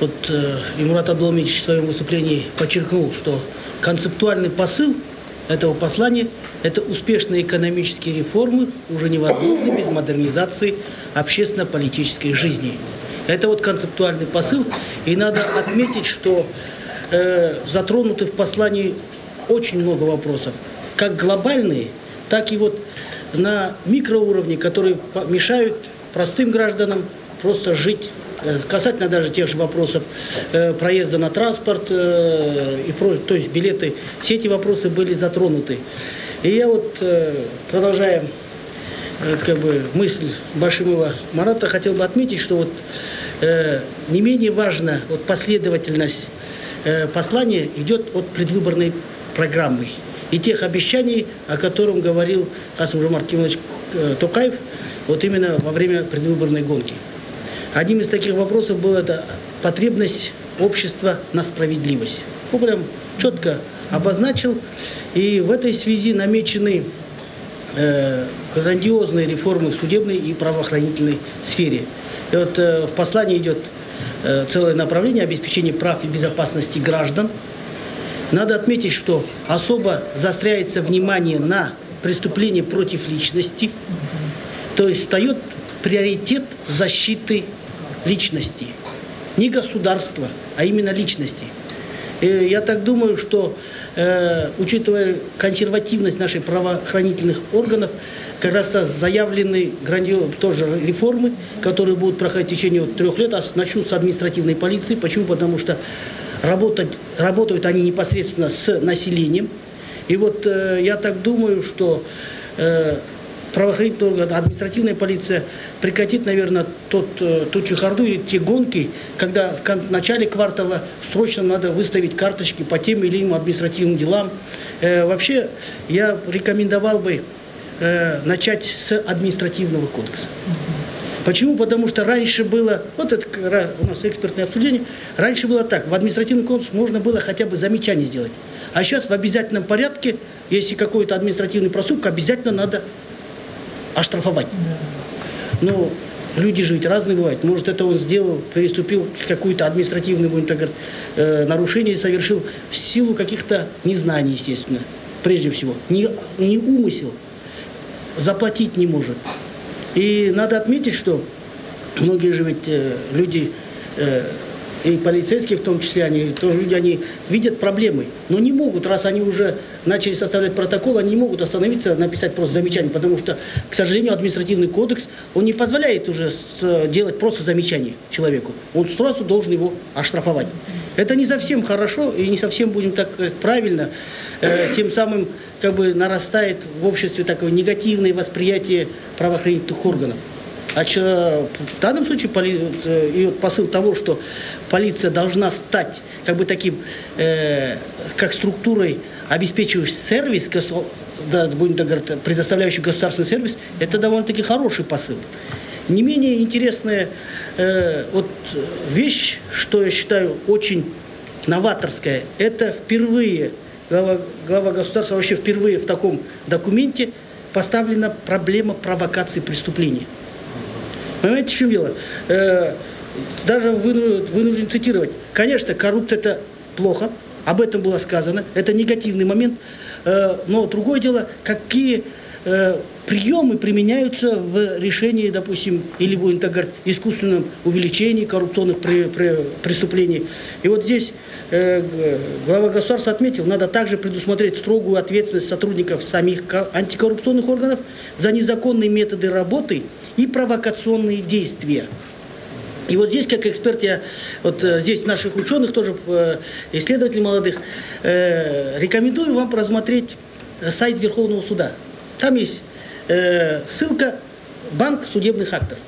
Вот Ешмурат Абдулмич в своем выступлении подчеркнул, что концептуальный посыл этого послания – это успешные экономические реформы, уже невозможны без модернизации общественно-политической жизни. Это вот концептуальный посыл. И надо отметить, что затронуты в послании очень много вопросов, как глобальные, так и вот на микроуровне, которые мешают простым гражданам просто жить, касательно даже тех же вопросов проезда на транспорт, то есть билеты. Все эти вопросы были затронуты. И я вот, продолжая мысль Башимова Марата, хотел бы отметить, что вот, не менее важна вот, последовательность послания идет от предвыборной программы и тех обещаний, о котором говорил Касым-Жомарт Мартинович Токаев вот именно во время предвыборной гонки. Одним из таких вопросов была это потребность общества на справедливость. Он прям четко обозначил. И в этой связи намечены грандиозные реформы в судебной и правоохранительной сфере. И вот в послании идет целое направление обеспечения прав и безопасности граждан. Надо отметить, что особо заостряется внимание на преступления против личности. То есть встает приоритет защиты личности. Не государства, а именно личности. И я так думаю, что, учитывая консервативность наших правоохранительных органов, как раз заявлены тоже реформы, которые будут проходить в течение 3 лет. Начну с административной полиции. Почему? Потому что работают они непосредственно с населением. И вот я так думаю, что правоохранительные органы, административная полиция прекратит, наверное, ту чехарду или те гонки, когда в начале квартала срочно надо выставить карточки по тем или иным административным делам. Вообще, я рекомендовал бы начать с административного кодекса. Почему? Потому что раньше было, вот это у нас экспертное обсуждение, раньше было так, в административный кодекс можно было хотя бы замечание сделать. А сейчас в обязательном порядке, если какой-то административный проступок, обязательно надо оштрафовать. Но люди же ведь разные бывают. Может, это он сделал, переступил какую-то административную, будем так говорить, нарушение совершил в силу каких-то незнаний, естественно, прежде всего. Не умысел. Заплатить не может. И надо отметить, что многие же ведь люди, и полицейские в том числе, они тоже люди, они видят проблемы, но не могут, раз они уже начали составлять протокол, они не могут остановиться, написать просто замечание, потому что, к сожалению, административный кодекс, он не позволяет уже делать просто замечание человеку. Он сразу должен его оштрафовать. Это не совсем хорошо и не совсем, будем так говорить, правильно. Тем самым нарастает в обществе такое негативное восприятие правоохранительных органов. А в данном случае и вот посыл того, что полиция должна стать таким, как структурой, обеспечивающей сервис, да, будем так говорить, предоставляющий государственный сервис, это довольно-таки хороший посыл. Не менее интересная вот вещь, что я считаю очень новаторская, это впервые глава государства вообще впервые в таком документе поставлена проблема провокации преступлений. Понимаете, в чем дело? Даже вынужден цитировать. Конечно, коррупция – это плохо, об этом было сказано, это негативный момент. Но другое дело, какие приемы применяются в решении, допустим, или, будем так говорить, искусственном увеличении коррупционных преступлений. И вот здесь глава государства отметил, надо также предусмотреть строгую ответственность сотрудников самих антикоррупционных органов за незаконные методы работы и провокационные действия. И вот здесь, как эксперт, я вот здесь наших ученых, тоже исследователей молодых, рекомендую вам просмотреть сайт Верховного суда. Там есть ссылка «Банк судебных актов».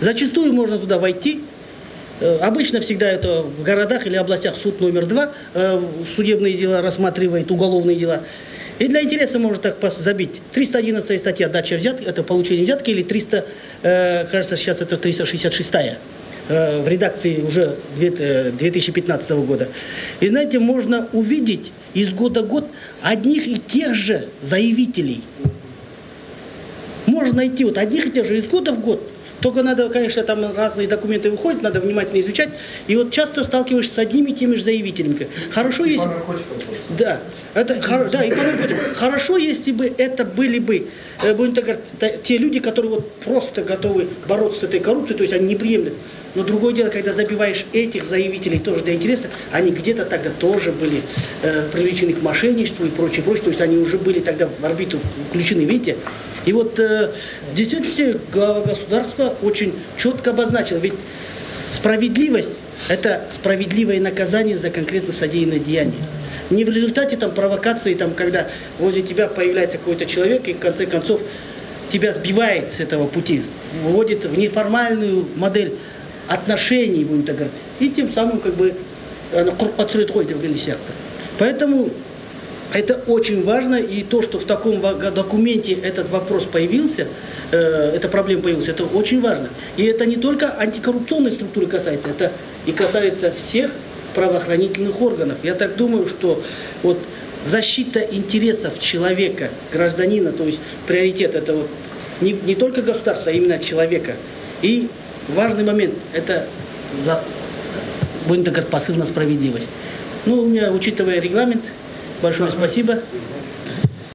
Зачастую можно туда войти. Обычно всегда это в городах или областях суд №2 судебные дела рассматривает, уголовные дела. И для интереса можно так забить. 311 статья «Дача взятки», это получение взятки, или 300, кажется, сейчас это 366-я в редакции уже 2015 года. И знаете, можно увидеть из года в год одних и тех же заявителей. Можно найти вот одних и тех же из года в год. Только надо, конечно, там разные документы выходят, надо внимательно изучать. И вот часто сталкиваешься с одними и теми же заявителями. Хорошо, если... Да, да, и по наркотикам. Хорошо, если бы это были бы, будем так говорить, те люди, которые вот просто готовы бороться с этой коррупцией, то есть они не приемлют. Но другое дело, когда забиваешь этих заявителей тоже для интереса, они где-то тогда тоже были привлечены к мошенничеству и прочее, прочее. То есть они уже были тогда в орбиту включены, видите? И вот действительно глава государства очень четко обозначил, ведь справедливость – это справедливое наказание за конкретно содеянное деяние. Не в результате там провокации, там, когда возле тебя появляется какой-то человек и в конце концов тебя сбивает с этого пути, вводит в неформальную модель отношений, будем так говорить, и тем самым как бы отсюда ходит в Галисиакта. Поэтому это очень важно, и то, что в таком документе этот вопрос появился, эта проблема появилась, это очень важно. И это не только антикоррупционной структуры касается, это и касается всех правоохранительных органов. Я так думаю, что вот защита интересов человека, гражданина, то есть приоритет это вот не только государство, а именно человека. И важный момент – это, будем так говорить, посыл на справедливость. Ну, у меня, учитывая регламент, большое спасибо.